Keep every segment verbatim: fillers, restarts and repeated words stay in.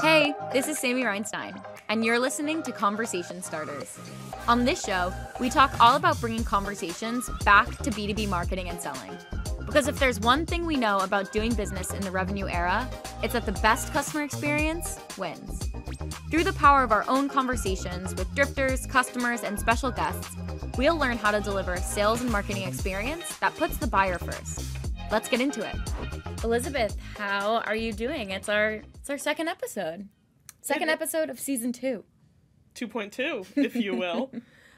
Hey, this is Sammy Reinstein, and you're listening to Conversation Starters. On this show, we talk all about bringing conversations back to B two B marketing and selling. Because if there's one thing we know about doing business in the revenue era, it's that the best customer experience wins. Through the power of our own conversations with drifters, customers, and special guests, we'll learn how to deliver a sales and marketing experience that puts the buyer first. Let's get into it. Elizabeth, how are you doing? It's our it's our second episode. Second episode of season two. two point two, if you will.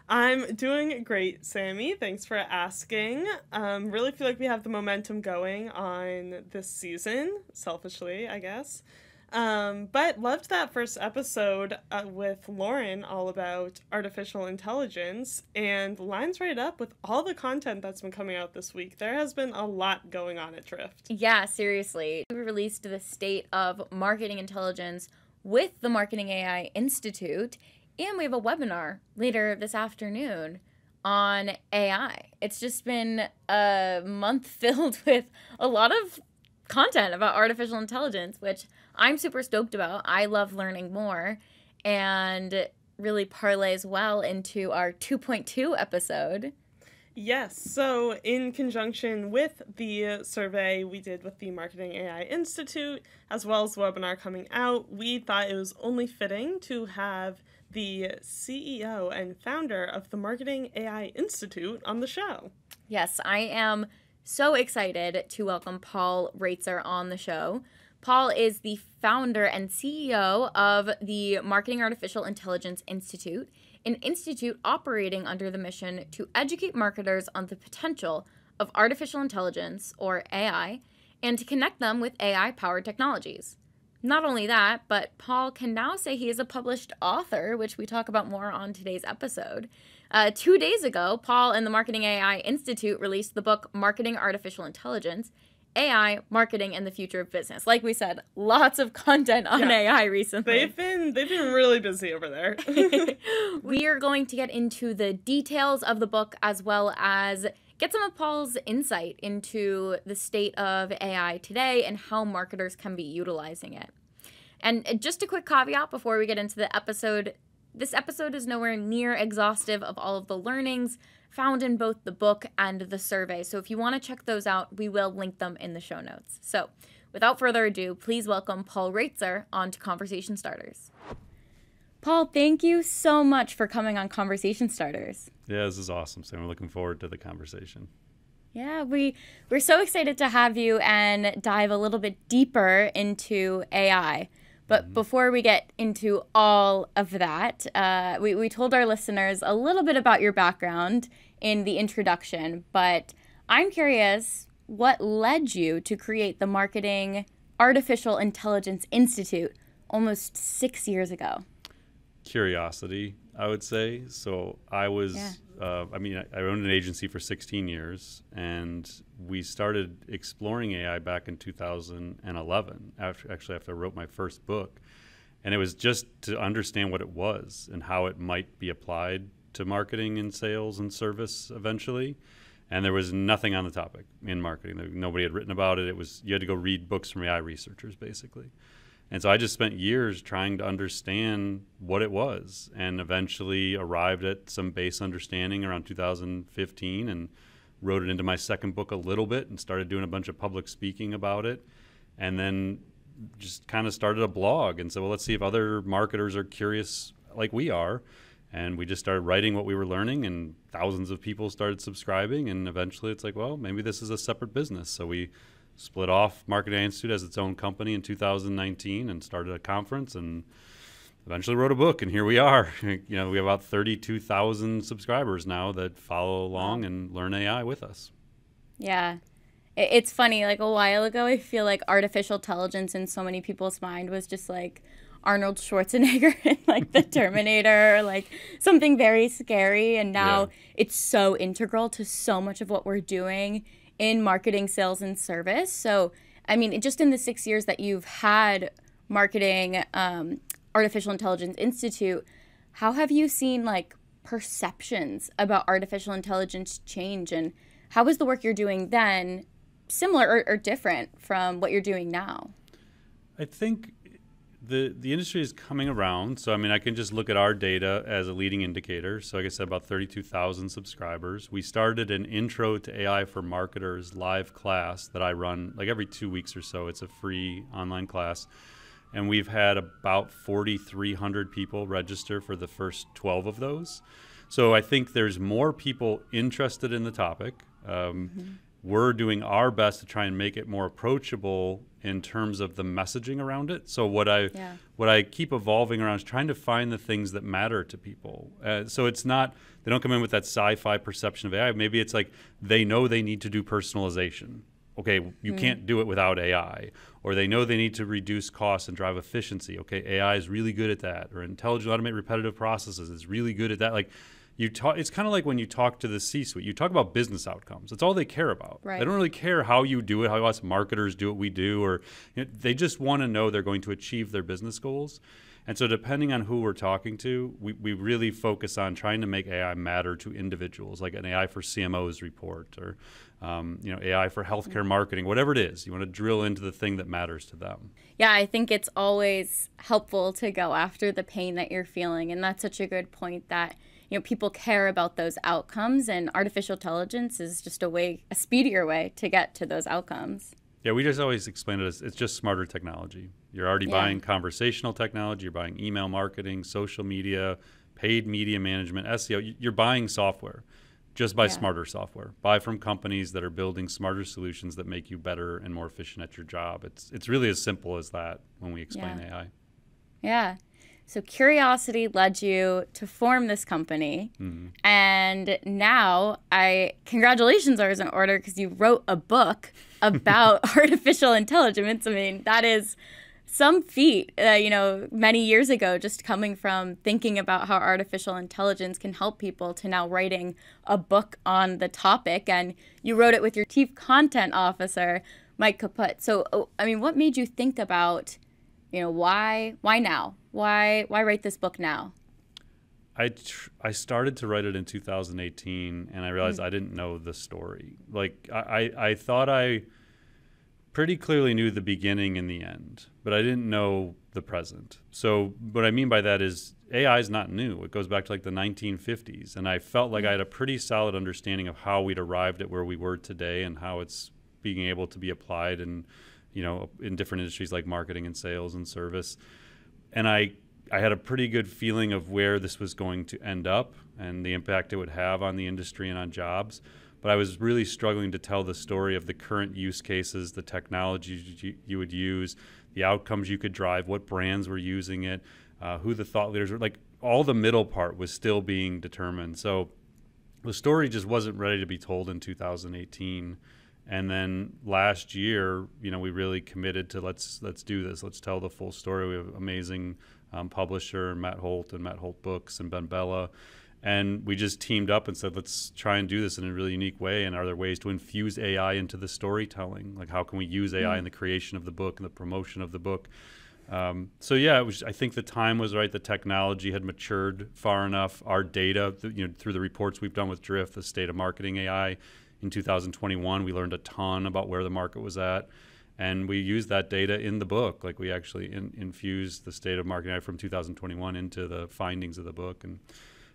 I'm doing great, Sammy. Thanks for asking. Um, really feel like we have the momentum going on this season, selfishly, I guess. Um, but loved that first episode uh, with Lauren all about artificial intelligence, and lines right up with all the content that's been coming out this week. There has been a lot going on at Drift. Yeah, seriously. We released the State of Marketing Intelligence with the Marketing A I Institute, and we have a webinar later this afternoon on A I. It's just been a month filled with a lot of content about artificial intelligence, which I'm super stoked about. I love learning more, and really parlays well into our two point two episode. Yes, so in conjunction with the survey we did with the Marketing A I Institute, as well as the webinar coming out, we thought it was only fitting to have the C E O and founder of the Marketing A I Institute on the show. Yes, I am so excited to welcome Paul Roetzer on the show. Paul is the founder and C E O of the Marketing Artificial Intelligence Institute, an institute operating under the mission to educate marketers on the potential of artificial intelligence, or A I, and to connect them with A I-powered technologies. Not only that, but Paul can now say he is a published author, which we talk about more on today's episode. Uh, two days ago, Paul and the Marketing A I Institute released the book Marketing Artificial Intelligence, A I, Marketing, and the Future of Business. Like we said, lots of content on yeah. A I recently. They've been, they've been really busy over there. We are going to get into the details of the book, as well as get some of Paul's insight into the state of A I today and how marketers can be utilizing it. And just a quick caveat before we get into the episode. This episode is nowhere near exhaustive of all of the learnings found in both the book and the survey. So if you want to check those out, we will link them in the show notes. So without further ado, please welcome Paul Roetzer on to Conversation Starters. Paul, thank you so much for coming on Conversation Starters. Yeah, this is awesome. So we're looking forward to the conversation. Yeah, we, we're so excited to have you and dive a little bit deeper into A I. But before we get into all of that, uh, we, we told our listeners a little bit about your background in the introduction, but I'm curious what led you to create the Marketing Artificial Intelligence Institute almost six years ago? Curiosity, I would say. So I was, yeah. uh, I mean, I owned an agency for sixteen years, and we started exploring A I back in two thousand eleven, after, actually after I wrote my first book. And it was just to understand what it was and how it might be applied to marketing and sales and service eventually. And there was nothing on the topic in marketing. Nobody had written about it. It was, you had to go read books from A I researchers, basically. And so I just spent years trying to understand what it was, and eventually arrived at some base understanding around two thousand fifteen, and wrote it into my second book a little bit, and started doing a bunch of public speaking about it. And then just kind of started a blog and said, well, let's see if other marketers are curious like we are. And we just started writing what we were learning, and thousands of people started subscribing. And eventually it's like, well, maybe this is a separate business. So we split off Marketing Institute as its own company in two thousand nineteen, and started a conference, and eventually wrote a book, and here we are. You know, we have about thirty-two thousand subscribers now that follow along and learn A I with us. Yeah, it's funny, like a while ago, I feel like artificial intelligence in so many people's mind was just like Arnold Schwarzenegger and like the Terminator, like something very scary. And now yeah. it's so integral to so much of what we're doing in marketing, sales, and service. So, I mean, just in the six years that you've had Marketing um, Artificial Intelligence Institute, how have you seen like perceptions about artificial intelligence change, and how is the work you're doing then similar or, or different from what you're doing now? I think the the industry is coming around. So, I mean, I can just look at our data as a leading indicator. So, like I said, about thirty-two thousand subscribers. We started an Intro to A I for Marketers live class that I run like every two weeks or so. It's a free online class. And we've had about forty-three hundred people register for the first twelve of those. So I think there's more people interested in the topic. Um, mm-hmm. We're doing our best to try and make it more approachable in terms of the messaging around it. So what I yeah. what I keep evolving around is trying to find the things that matter to people. Uh, so it's not, they don't come in with that sci-fi perception of A I. Maybe it's like they know they need to do personalization. Okay, you mm-hmm. can't do it without A I. Or they know they need to reduce costs and drive efficiency. Okay, A I is really good at that. Or intelligent automate repetitive processes is really good at that. Like, you talk, it's kind of like when you talk to the C-suite, you talk about business outcomes. That's all they care about. Right. They don't really care how you do it, how us marketers do what we do, or you know, they just want to know they're going to achieve their business goals. And so depending on who we're talking to, we, we really focus on trying to make A I matter to individuals, like an A I for C M Os report, or um, you know, A I for healthcare marketing, whatever it is. You want to drill into the thing that matters to them. Yeah, I think it's always helpful to go after the pain that you're feeling. And that's such a good point that you know, people care about those outcomes, and artificial intelligence is just a way, a speedier way to get to those outcomes. Yeah, we just always explain it as it's just smarter technology. You're already yeah. buying conversational technology, you're buying email marketing, social media, paid media management, S E O. You're buying software. Just buy yeah. smarter software. Buy from companies that are building smarter solutions that make you better and more efficient at your job. It's, it's really as simple as that when we explain yeah. A I. Yeah. So curiosity led you to form this company. Mm-hmm. And now, I congratulations are in order because you wrote a book about artificial intelligence. I mean, that is some feat, uh, you know, many years ago, just coming from thinking about how artificial intelligence can help people to now writing a book on the topic. And you wrote it with your chief content officer, Mike Caput. So, I mean, what made you think about, you know, why why now? Why why write this book now? I tr I started to write it in two thousand eighteen, and I realized mm. I didn't know the story. Like I, I I thought I pretty clearly knew the beginning and the end, but I didn't know the present. So what I mean by that is A I is not new. It goes back to like the nineteen fifties, and I felt like mm. I had a pretty solid understanding of how we'd arrived at where we were today and how it's being able to be applied and you know, in different industries like marketing and sales and service. And I, I had a pretty good feeling of where this was going to end up and the impact it would have on the industry and on jobs. But I was really struggling to tell the story of the current use cases, the technologies you, you would use, the outcomes you could drive, what brands were using it, uh, who the thought leaders were. Like all the middle part was still being determined. So the story just wasn't ready to be told in two thousand eighteen. And then last year, you know, we really committed to let's let's do this. Let's tell the full story. We have an amazing um, publisher, Matt Holt and Matt Holt Books and Ben Bella. And we just teamed up and said, let's try and do this in a really unique way. And are there ways to infuse A I into the storytelling? Like how can we use A I in the creation of the book and the promotion of the book? Um, so yeah, it was, I think the time was right. The technology had matured far enough. Our data, you know, through the reports we've done with Drift, the State of Marketing A I, in two thousand twenty-one, we learned a ton about where the market was at, and we used that data in the book. Like we actually in, infused the State of Marketing from two thousand twenty-one into the findings of the book. And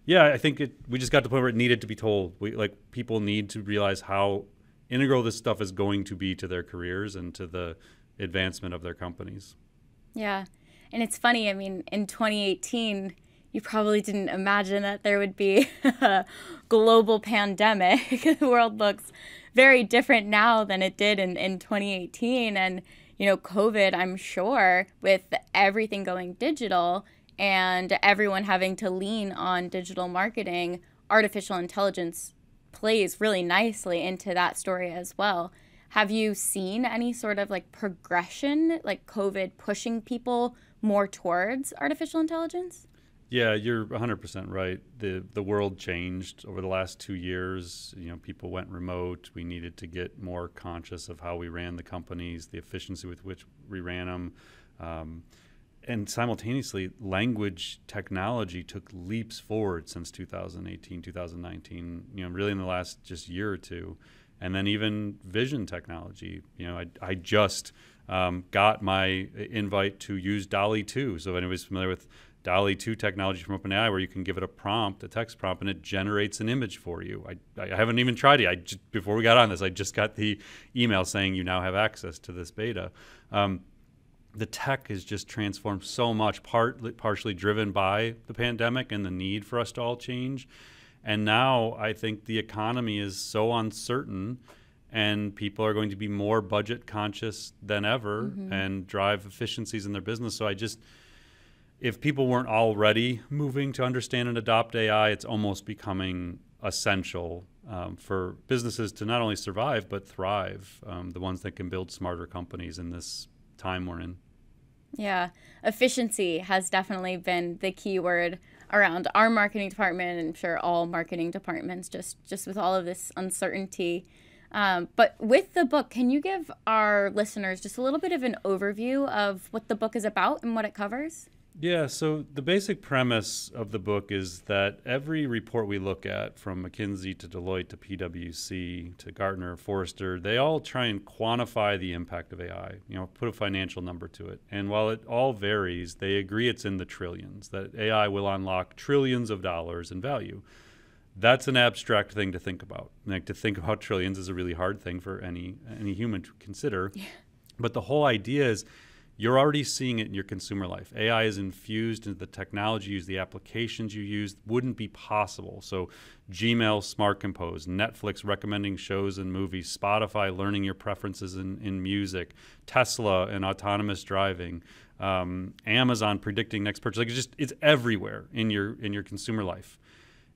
yeah, I think it, we just got to the point where it needed to be told. We, like people need to realize how integral this stuff is going to be to their careers and to the advancement of their companies. Yeah, and it's funny. I mean, in twenty eighteen, you probably didn't imagine that there would be a global pandemic. The world looks very different now than it did in, in twenty eighteen. And, you know, COVID, I'm sure, with everything going digital and everyone having to lean on digital marketing, artificial intelligence plays really nicely into that story as well. Have you seen any sort of like progression, like COVID pushing people more towards artificial intelligence? Yeah, you're one hundred percent right. The the world changed over the last two years. You know, people went remote. We needed to get more conscious of how we ran the companies, the efficiency with which we ran them. Um, and simultaneously, language technology took leaps forward since two thousand eighteen, two thousand nineteen, you know, really in the last just year or two. and then even vision technology. You know, I, I just um, got my invite to use DALL-E two. So if anybody's familiar with DALL-E two technology from OpenAI, where you can give it a prompt, a text prompt, and it generates an image for you. I, I haven't even tried it. I just, before we got on this, I just got the email saying you now have access to this beta. Um, the tech has just transformed so much, part, partially driven by the pandemic and the need for us to all change. And now I think the economy is so uncertain, and people are going to be more budget conscious than ever, mm-hmm. and drive efficiencies in their business. So I just, if people weren't already moving to understand and adopt A I, it's almost becoming essential um, for businesses to not only survive, but thrive, um, the ones that can build smarter companies in this time we're in. Yeah, efficiency has definitely been the key word around our marketing department, and I'm sure all marketing departments, just, just with all of this uncertainty. Um, but with the book, can you give our listeners just a little bit of an overview of what the book is about and what it covers? Yeah, so the basic premise of the book is that every report we look at, from McKinsey to Deloitte to P W C to Gartner, Forrester, they all try and quantify the impact of A I, you know, put a financial number to it. And while it all varies, they agree it's in the trillions, that A I will unlock trillions of dollars in value. That's an abstract thing to think about. Like, to think about trillions is a really hard thing for any, any human to consider. Yeah. But the whole idea is, you're already seeing it in your consumer life. A I is infused into the technology you use, the applications you use wouldn't be possible. So Gmail Smart Compose, Netflix recommending shows and movies, Spotify learning your preferences in, in music, Tesla and autonomous driving, um, Amazon predicting next purchase. Like, it's just, it's everywhere in your, in your consumer life.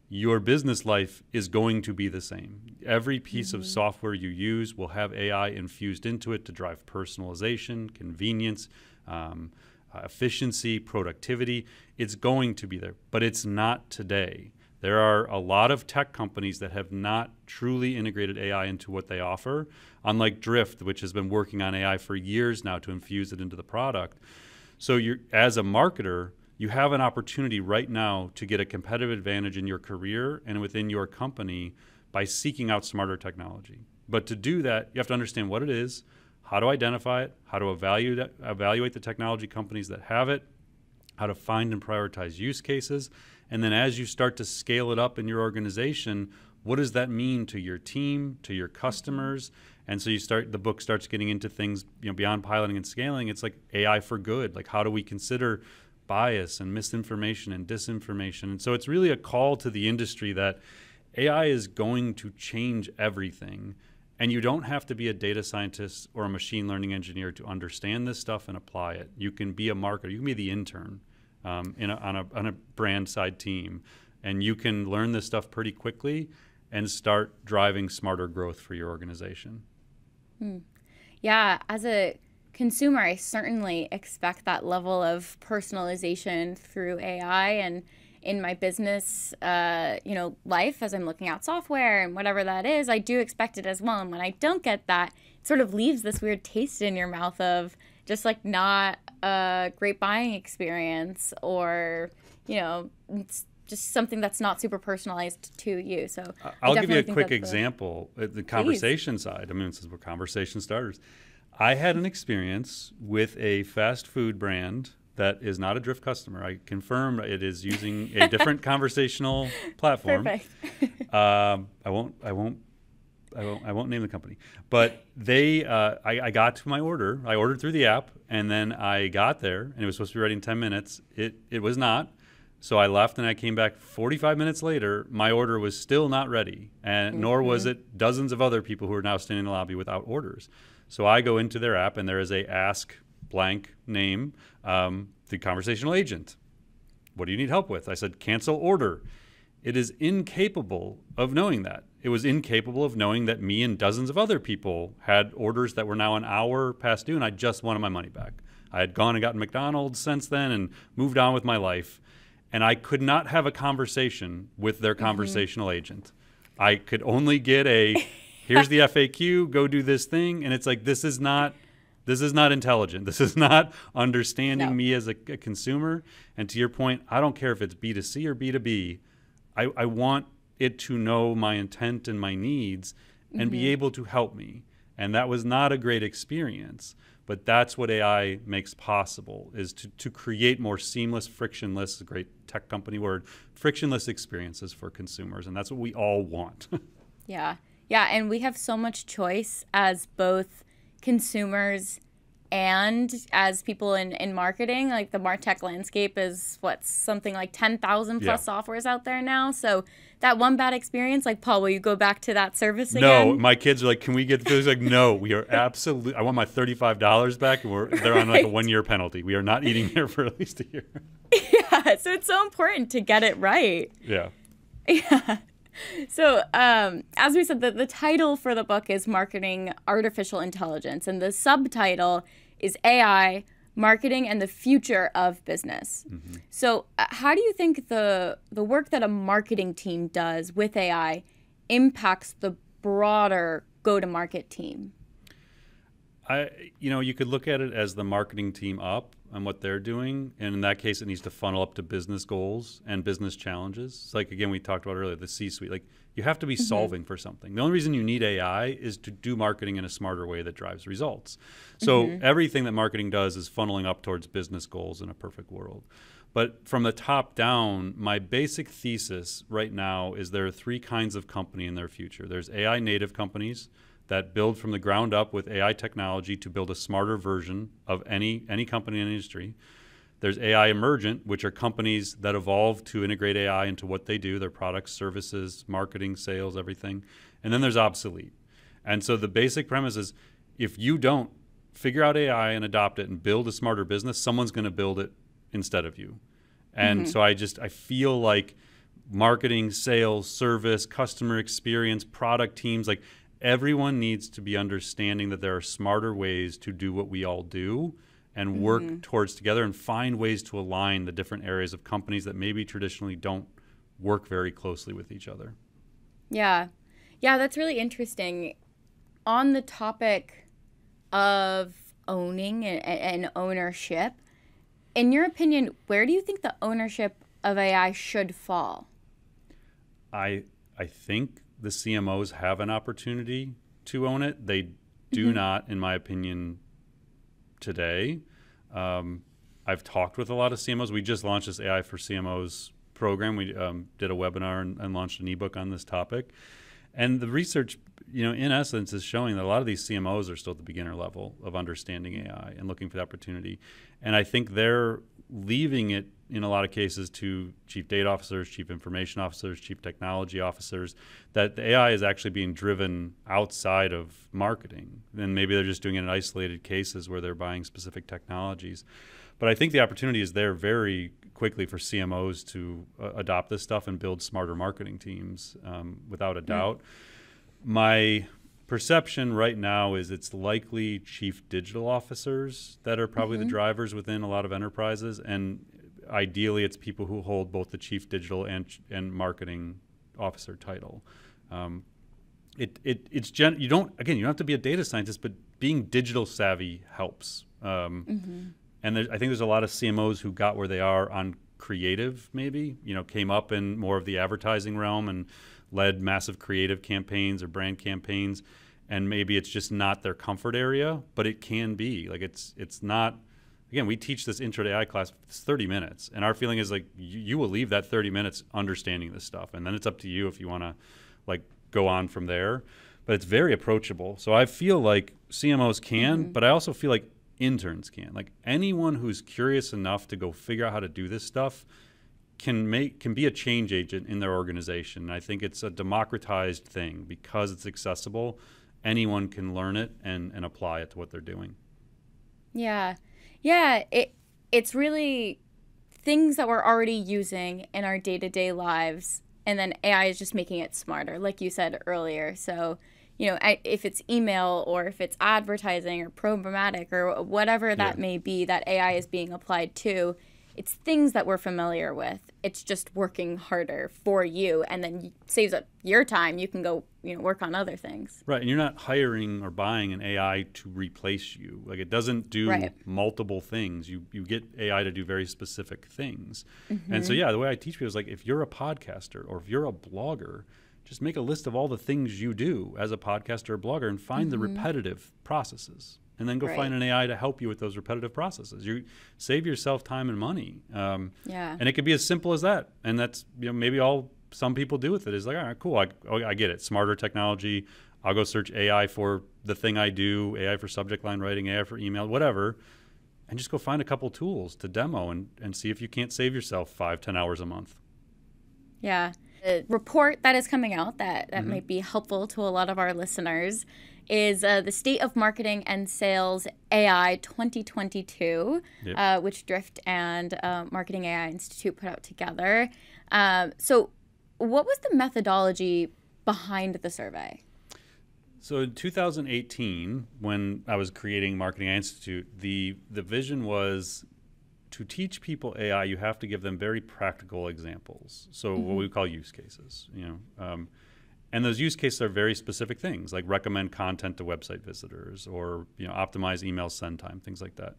Your business life is going to be the same. Every piece mm-hmm. of software you use will have A I infused into it to drive personalization, convenience, um, uh, efficiency, productivity. It's going to be there, but it's not today. There are a lot of tech companies that have not truly integrated A I into what they offer, unlike Drift, which has been working on A I for years now to infuse it into the product. So you're, as a marketer, you have an opportunity right now to get a competitive advantage in your career and within your company by seeking out smarter technology. But to do that, you have to understand what it is, how to identify it, how to evaluate, evaluate the technology companies that have it, how to find and prioritize use cases. And then as you start to scale it up in your organization, what does that mean to your team, to your customers? And so you start, the book starts getting into things, you know, beyond piloting and scaling. It's like A I for good. Like, how do we consider bias and misinformation and disinformation? And so it's really a call to the industry that A I is going to change everything, and you don't have to be a data scientist or a machine learning engineer to understand this stuff and apply it. You can be a marketer, you can be the intern um, in a, on, a, on a brand side team, and you can learn this stuff pretty quickly and start driving smarter growth for your organization. Hmm. Yeah, as a consumer, I certainly expect that level of personalization through A I, and in my business, uh, you know, life, as I'm looking out software and whatever that is, I do expect it as well. And when I don't get that, it sort of leaves this weird taste in your mouth of just like not a great buying experience, or, you know, it's just something that's not super personalized to you. So I'll give you a quick example at the conversation side. I mean, since we're conversation starters, I had an experience with a fast food brand that is not a Drift customer. I confirm it is using a different conversational platform. Perfect. um, I won't. I won't. I won't. I won't name the company. But they, uh, I, I got to my order. I ordered through the app, and then I got there, and it was supposed to be ready in ten minutes. It it was not. So I left, and I came back forty-five minutes later. My order was still not ready, and mm-hmm. nor was it dozens of other people who are now standing in the lobby without orders. So I go into their app, and there is a ask blank name, um, the conversational agent. What do you need help with? I said, cancel order. It is incapable of knowing that. It was incapable of knowing that me and dozens of other people had orders that were now an hour past due, and I just wanted my money back. I had gone and gotten McDonald's since then and moved on with my life, and I could not have a conversation with their conversational mm-hmm. agent. I could only get a... here's the F A Q, go do this thing. And it's like, this is not, this is not intelligent. This is not understanding no. me as a, a consumer. And to your point, I don't care if it's B two C or B two B. I, I want it to know my intent and my needs. and mm-hmm. be able to help me. And that was not a great experience, but that's what A I makes possible, is to, to create more seamless, frictionless, a great tech company word, frictionless experiences for consumers. And that's what we all want. Yeah. Yeah. And we have so much choice as both consumers and as people in, in marketing. Like the MarTech landscape is what's something like ten thousand plus yeah. softwares out there now. So that one bad experience, like, Paul, will you go back to that service again? No, my kids are like, can we get this? Like, no, we are absolutely, I want my thirty-five dollars back. And we're, they're right. on like a one year penalty. We are not eating there for at least a year. Yeah, so it's so important to get it right. Yeah. Yeah. So um, as we said, the, the title for the book is Marketing Artificial Intelligence, and the subtitle is A I, Marketing and the Future of Business. Mm-hmm. So uh, how do you think the, the work that a marketing team does with A I impacts the broader go-to-market team? I, you know, you could look at it as the marketing team up and what they're doing. And in that case, it needs to funnel up to business goals and business challenges. It's like, again, we talked about earlier, the C-suite, like you have to be mm-hmm. solving for something. The only reason you need A I is to do marketing in a smarter way that drives results. So mm-hmm. everything that marketing does is funneling up towards business goals in a perfect world. But from the top down, my basic thesis right now is there are three kinds of company in their future. There's A I native companies that build from the ground up with A I technology to build a smarter version of any, any company in the industry. There's A I emergent, which are companies that evolve to integrate A I into what they do, their products, services, marketing, sales, everything. And then there's obsolete. And so the basic premise is if you don't figure out A I and adopt it and build a smarter business, someone's gonna build it instead of you. And mm-hmm. so I just, I feel like marketing, sales, service, customer experience, product teams, like, everyone needs to be understanding that there are smarter ways to do what we all do and work mm-hmm. towards together and find ways to align the different areas of companies that maybe traditionally don't work very closely with each other. Yeah. Yeah, that's really interesting. On the topic of owning and, and ownership, in your opinion, where do you think the ownership of A I should fall? I I think the C M Os have an opportunity to own it. They do mm-hmm. not, in my opinion, today. Um, I've talked with a lot of C M Os. We just launched this A I for C M Os program. We um, did a webinar and, and launched an ebook on this topic. And the research, you know, in essence, is showing that a lot of these C M Os are still at the beginner level of understanding A I and looking for the opportunity. And I think they're leaving it in a lot of cases to chief data officers, chief information officers, chief technology officers, that the A I is actually being driven outside of marketing. And maybe they're just doing it in isolated cases where they're buying specific technologies. But I think the opportunity is there very quickly for C M Os to uh, adopt this stuff and build smarter marketing teams, um, without a doubt. Mm-hmm. My perception right now is it's likely chief digital officers that are probably mm-hmm. the drivers within a lot of enterprises. And ideally, it's people who hold both the chief digital and, and marketing officer title. Um, it, it, it's gen you don't, again, you don't have to be a data scientist, but being digital savvy helps. Um, mm-hmm. And I think there's a lot of C M Os who got where they are on creative, maybe, you know, came up in more of the advertising realm and led massive creative campaigns or brand campaigns. And maybe it's just not their comfort area, but it can be. Like, it's, it's not, again, we teach this intro to A I class, it's thirty minutes. And our feeling is like, you, you will leave that thirty minutes understanding this stuff. And then it's up to you if you want to like go on from there, but it's very approachable. So I feel like C M Os can, mm-hmm. but I also feel like interns can. Like, anyone who's curious enough to go figure out how to do this stuff can make can be a change agent in their organization. And I think it's a democratized thing because it's accessible. Anyone can learn it and, and apply it to what they're doing. Yeah. Yeah. It it's really things that we're already using in our day-to-day lives. And then A I is just making it smarter, like you said earlier. So you know, if it's email or if it's advertising or programmatic or whatever that yeah. may be that A I is being applied to, it's things that we're familiar with. It's just working harder for you, and then saves up your time. You can go, you know, work on other things. Right, and you're not hiring or buying an A I to replace you. Like, it doesn't do right. multiple things. You you get A I to do very specific things. Mm-hmm. And so, yeah, the way I teach people is like, if you're a podcaster or if you're a blogger, Just make a list of all the things you do as a podcaster or blogger and find mm-hmm. the repetitive processes. And then go right. find an A I to help you with those repetitive processes. You save yourself time and money. Um, yeah. And it could be as simple as that. And that's, you know, maybe all some people do with it is like, all right, cool, I, I get it. Smarter technology. I'll go search A I for the thing I do, A I for subject line writing, A I for email, whatever. And just go find a couple tools to demo and, and see if you can't save yourself five, ten hours a month. Yeah. The report that is coming out that, that mm-hmm. might be helpful to a lot of our listeners is uh, the State of Marketing and Sales A I twenty twenty-two, yep. uh, which Drift and uh, Marketing A I Institute put out together. Um, so what was the methodology behind the survey? So in two thousand eighteen, when I was creating Marketing A I Institute, the, the vision was to teach people A I, you have to give them very practical examples. So mm-hmm. what we call use cases, you know. Um, And those use cases are very specific things, like recommend content to website visitors or, you know, optimize email send time, things like that.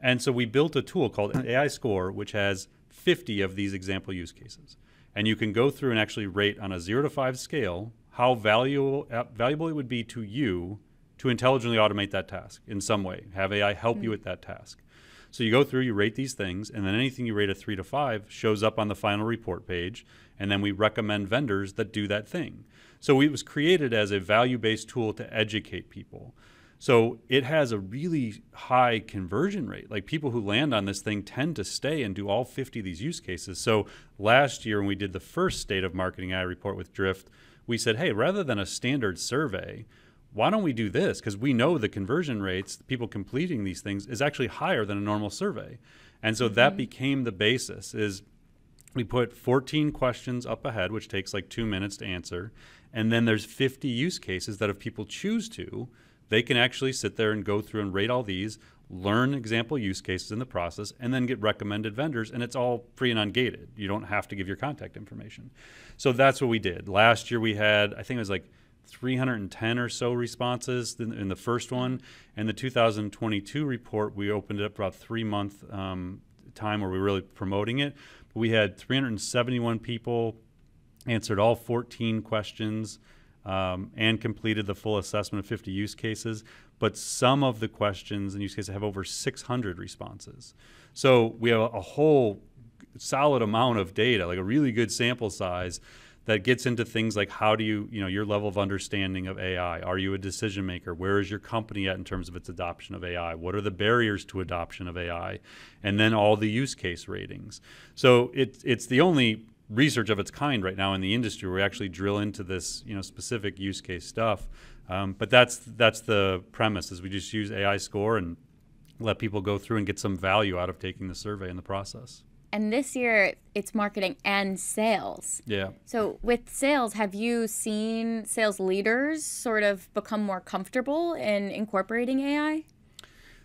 And so we built a tool called A I Score, which has fifty of these example use cases. And you can go through and actually rate on a zero to five scale how valuable, uh, valuable it would be to you to intelligently automate that task in some way, have A I help mm-hmm. you with that task. So you go through, you rate these things, and then anything you rate a three to five shows up on the final report page, and then we recommend vendors that do that thing. So it was created as a value-based tool to educate people. So it has a really high conversion rate. Like people who land on this thing tend to stay and do all fifty of these use cases. So last year when we did the first State of Marketing A I report with Drift, we said, hey, rather than a standard survey, why don't we do this? Because we know the conversion rates, the people completing these things, is actually higher than a normal survey. And so mm-hmm. that became the basis is we put fourteen questions up ahead, which takes like two minutes to answer. And then there's fifty use cases that if people choose to, they can actually sit there and go through and rate all these, learn example use cases in the process, and then get recommended vendors. And it's all free and ungated. You don't have to give your contact information. So that's what we did. Last year we had, I think it was like three hundred ten or so responses in the first one. And the two thousand twenty-two report, we opened it up about three month um, time where we were really promoting it. But we had three hundred seventy-one people answered all fourteen questions um, and completed the full assessment of fifty use cases. But some of the questions and use cases have over six hundred responses. So we have a whole solid amount of data, like a really good sample size that gets into things like how do you, you know, your level of understanding of A I. Are you a decision maker? Where is your company at in terms of its adoption of A I? What are the barriers to adoption of A I? And then all the use case ratings. So it, it's the only research of its kind right now in the industry where we actually drill into this, you know, specific use case stuff. Um, but that's, that's the premise is we just use A I Score and let people go through and get some value out of taking the survey in the process. And this year, it's marketing and sales. Yeah. So with sales, have you seen sales leaders sort of become more comfortable in incorporating A I?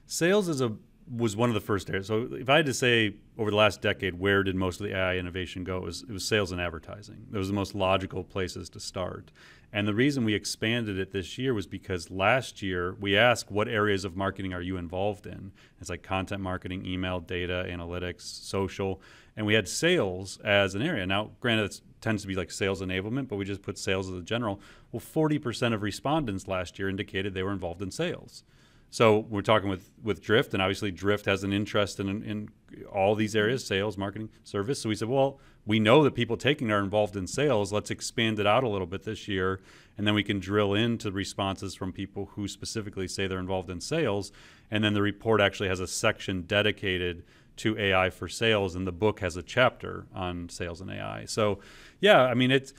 Sales is a was one of the first areas. So if I had to say over the last decade, where did most of the A I innovation go? It was, it was sales and advertising. Those are the most logical places to start. And the reason we expanded it this year was because last year we asked what areas of marketing are you involved in? It's like content marketing, email, data, analytics, social. And we had sales as an area. Now, granted, it tends to be like sales enablement, but we just put sales as a general. Well, forty percent of respondents last year indicated they were involved in sales. So we're talking with, with Drift, and obviously Drift has an interest in, in all these areas, sales, marketing, service. So we said, well, we know that people taking are involved in sales. Let's expand it out a little bit this year, and then we can drill into responses from people who specifically say they're involved in sales. And then the report actually has a section dedicated to A I for sales, and the book has a chapter on sales and A I. So, yeah, I mean, it's...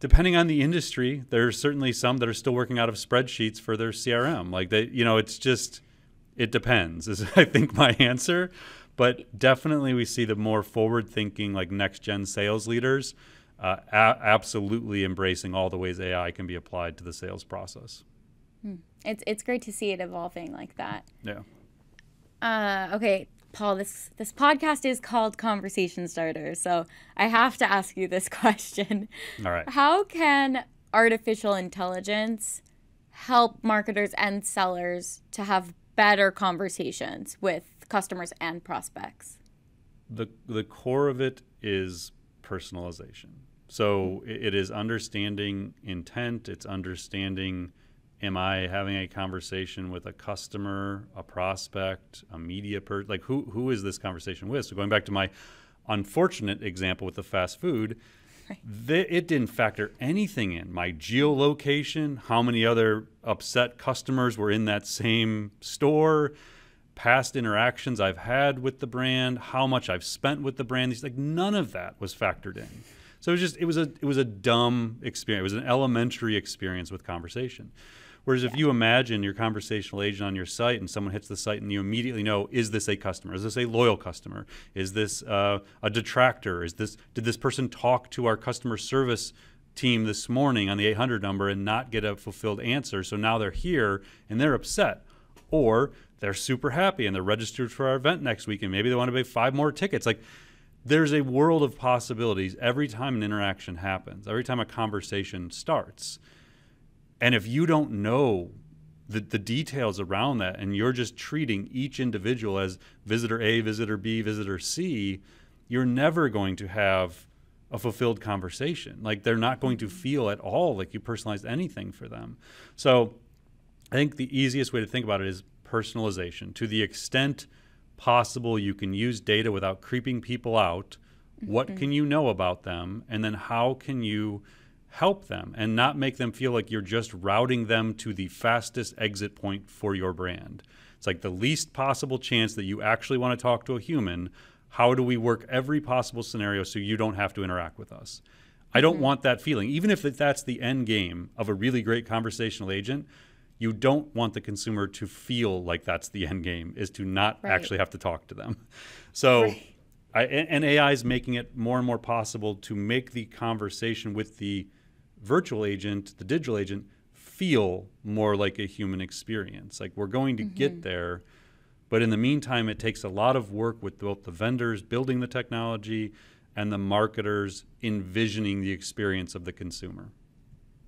depending on the industry, there's certainly some that are still working out of spreadsheets for their C R M. Like they, you know, it's just, it depends is I think my answer, but definitely we see the more forward thinking, like next gen sales leaders, uh, a absolutely embracing all the ways A I can be applied to the sales process. Hmm. It's, it's great to see it evolving like that. Yeah. Uh, okay. Paul, this, this podcast is called Conversation Starters, so I have to ask you this question. All right. How can artificial intelligence help marketers and sellers to have better conversations with customers and prospects? The, the core of it is personalization. So it is understanding intent. It's understanding, am I having a conversation with a customer, a prospect, a media person? Like, who who is this conversation with? So going back to my unfortunate example with the fast food, right. th it didn't factor anything in. My geolocation, how many other upset customers were in that same store, past interactions I've had with the brand, how much I've spent with the brand. These, like, none of that was factored in. So it was just it was a it was a dumb experience. It was an elementary experience with conversation. Whereas if you imagine your conversational agent on your site and someone hits the site and you immediately know, is this a customer? Is this a loyal customer? Is this uh, a detractor? Is this, did this person talk to our customer service team this morning on the eight hundred number and not get a fulfilled answer? So now they're here and they're upset. Or they're super happy and they're registered for our event next week and maybe they want to buy five more tickets. Like, there's a world of possibilities every time an interaction happens, every time a conversation starts. And if you don't know the, the details around that and you're just treating each individual as visitor A, visitor B, visitor C, you're never going to have a fulfilled conversation. Like, they're not going to feel at all like you personalized anything for them. So I think the easiest way to think about it is personalization. To the extent possible, you can use data without creeping people out. Mm-hmm. What can you know about them? And then how can you help them and not make them feel like you're just routing them to the fastest exit point for your brand? It's like the least possible chance that you actually want to talk to a human. How do we work every possible scenario so you don't have to interact with us? I don't mm-hmm. want that feeling. Even if that's the end game of a really great conversational agent, you don't want the consumer to feel like that's the end game, is to not right. actually have to talk to them. So. Right. I, and A I is making it more and more possible to make the conversation with the virtual agent, the digital agent, feel more like a human experience. Like, we're going to mm-hmm. get there, but in the meantime, it takes a lot of work with both the vendors building the technology and the marketers envisioning the experience of the consumer.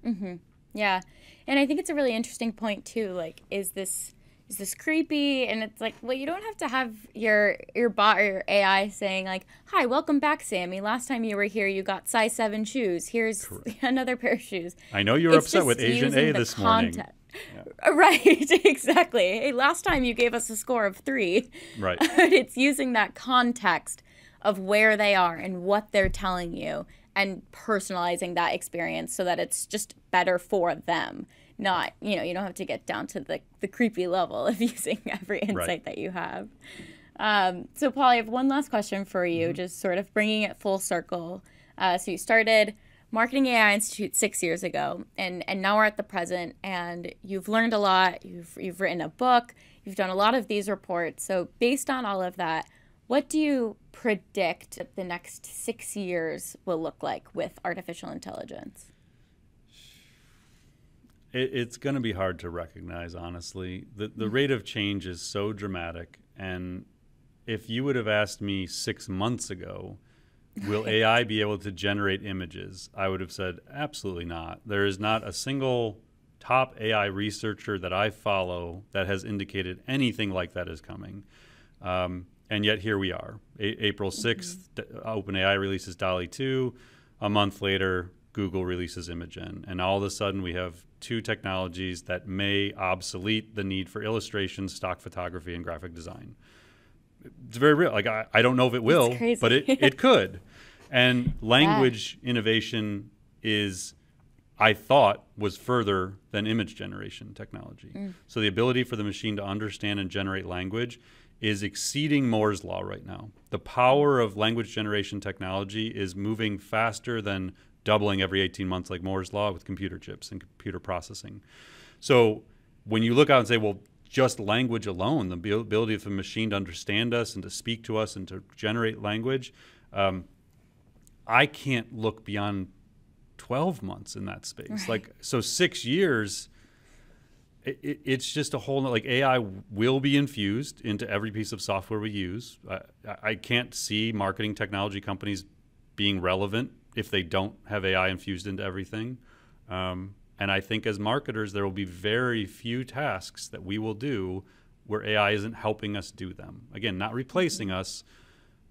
Mm-hmm. Yeah, and I think it's a really interesting point too. Like, is this is this creepy? And it's like, well, you don't have to have your your bot or your A I saying like, hi, welcome back, Sammy. Last time you were here, you got size seven shoes. Here's Correct. another pair of shoes. I know you were it's upset with Agent A this content. morning. Yeah. Right, exactly. Hey, last time you gave us a score of three. Right. It's using that context of where they are and what they're telling you and personalizing that experience so that it's just better for them. Not, you know, you don't have to get down to the, the creepy level of using every insight right. that you have. Um, so, Paul, I have one last question for you, mm-hmm. just sort of bringing it full circle. Uh, so you started Marketing A I Institute six years ago, and, and now we're at the present, and you've learned a lot. You've, you've written a book. You've done a lot of these reports. So based on all of that, what do you predict that the next six years will look like with artificial intelligence? It's going to be hard to recognize, honestly. The, the rate of change is so dramatic. And if you would have asked me six months ago, will A I be able to generate images? I would have said, absolutely not. There is not a single top A I researcher that I follow that has indicated anything like that is coming. Um, and yet here we are. A April sixth, mm-hmm. OpenAI releases DALL-E two. A month later, Google releases Imagen, and all of a sudden we have two technologies that may obsolete the need for illustration, stock photography, and graphic design. It's very real. Like, I, I don't know if it will, but it, it could. And language yeah. innovation is, I thought, was further than image generation technology. Mm. So the ability for the machine to understand and generate language is exceeding Moore's Law right now. The power of language generation technology is moving faster than doubling every eighteen months like Moore's Law with computer chips and computer processing. So when you look out and say, well, just language alone, the ability of a machine to understand us and to speak to us and to generate language, um, I can't look beyond twelve months in that space. Right. Like, so six years, it, it, it's just a whole, like, A I will be infused into every piece of software we use. I, I can't see marketing technology companies being relevant if they don't have A I infused into everything. Um, and I think as marketers, there will be very few tasks that we will do where A I isn't helping us do them. Again, not replacing us,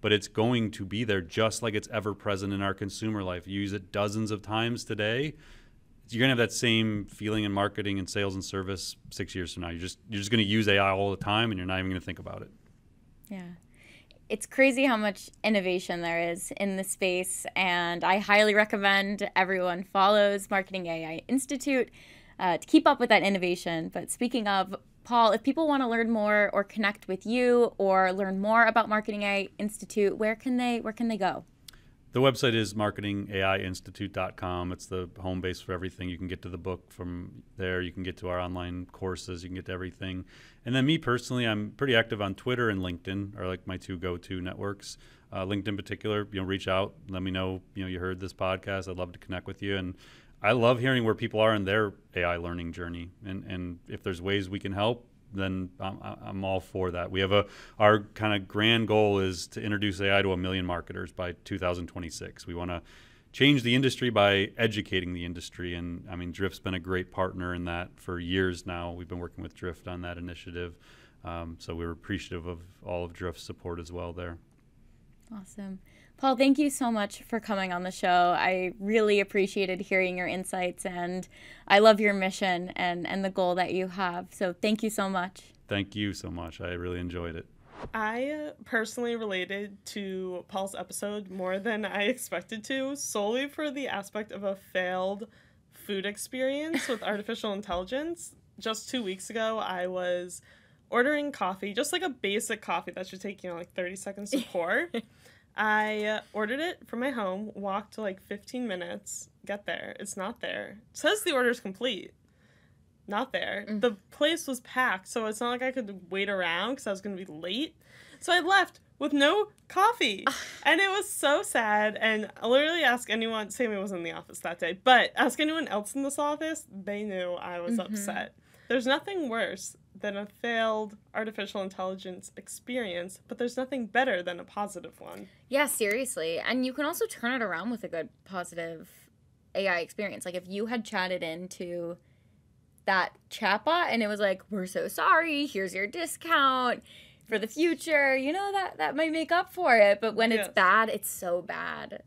but it's going to be there, just like it's ever present in our consumer life. You use it dozens of times today. You're gonna have that same feeling in marketing and sales and service six years from now. You're just you're just gonna use A I all the time, and you're not even gonna think about it. Yeah, it's crazy how much innovation there is in the space, and I highly recommend everyone follows Marketing A I Institute uh, to keep up with that innovation. But speaking of, Paul, if people want to learn more or connect with you or learn more about Marketing A I Institute, where can they where can they go? The website is marketing A I institute dot com. It's the home base for everything. You can get to the book from there. You can get to our online courses. You can get to everything. And then me personally, I'm pretty active on Twitter and LinkedIn are like my two go-to networks. Uh, LinkedIn in particular, you know, reach out, let me know, you know, you heard this podcast. I'd love to connect with you. And I love hearing where people are in their A I learning journey. And, and if there's ways we can help, then I'm, I'm all for that. We have a, our kind of grand goal is to introduce A I to a million marketers by two thousand twenty-six. We want to change the industry by educating the industry. And I mean, Drift's been a great partner in that for years now. We've been working with Drift on that initiative. Um, so we're appreciative of all of Drift's support as well there. Awesome. Paul, thank you so much for coming on the show. I really appreciated hearing your insights, and I love your mission and, and the goal that you have. So thank you so much. Thank you so much. I really enjoyed it. I personally related to Paul's episode more than I expected to, solely for the aspect of a failed food experience with artificial intelligence. Just two weeks ago, I was ordering coffee, just like a basic coffee that should take, you know, like thirty seconds to pour. I ordered it from my home, walked like fifteen minutes, got there. It's not there. It says the order's complete. Not there. Mm. The place was packed, so it's not like I could wait around because I was going to be late. So I left with no coffee. And it was so sad. And I literally ask anyone, Sammy was in the office that day, but ask anyone else in this office, they knew I was mm-hmm. upset. There's nothing worse than a failed artificial intelligence experience, but there's nothing better than a positive one. Yeah, seriously. And you can also turn it around with a good positive A I experience. Like if you had chatted into that chatbot and it was like, we're so sorry, here's your discount for the future, you know, that, that might make up for it. But when yes. it's bad, it's so bad.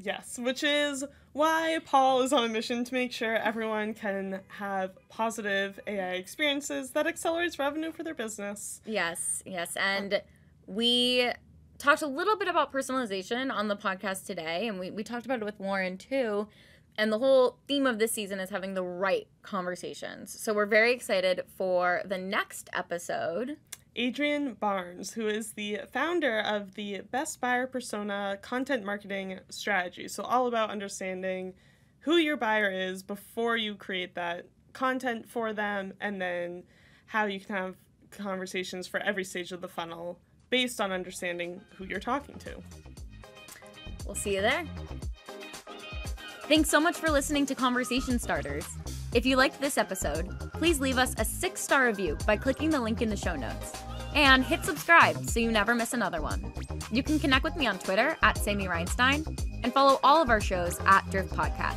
Yes, which is why Paul is on a mission to make sure everyone can have positive A I experiences that accelerates revenue for their business. Yes, yes. And we talked a little bit about personalization on the podcast today, and we, we talked about it with Lauren too. And the whole theme of this season is having the right conversations. So we're very excited for the next episode. Adrian Barnes, who is the founder of the Best Buyer Persona Content Marketing Strategy. So all about understanding who your buyer is before you create that content for them, and then how you can have conversations for every stage of the funnel based on understanding who you're talking to. We'll see you there. Thanks so much for listening to Conversation Starters. If you liked this episode, please leave us a six-star review by clicking the link in the show notes. And hit subscribe so you never miss another one. You can connect with me on Twitter at Sammy Reinstein and follow all of our shows at Drift Podcast.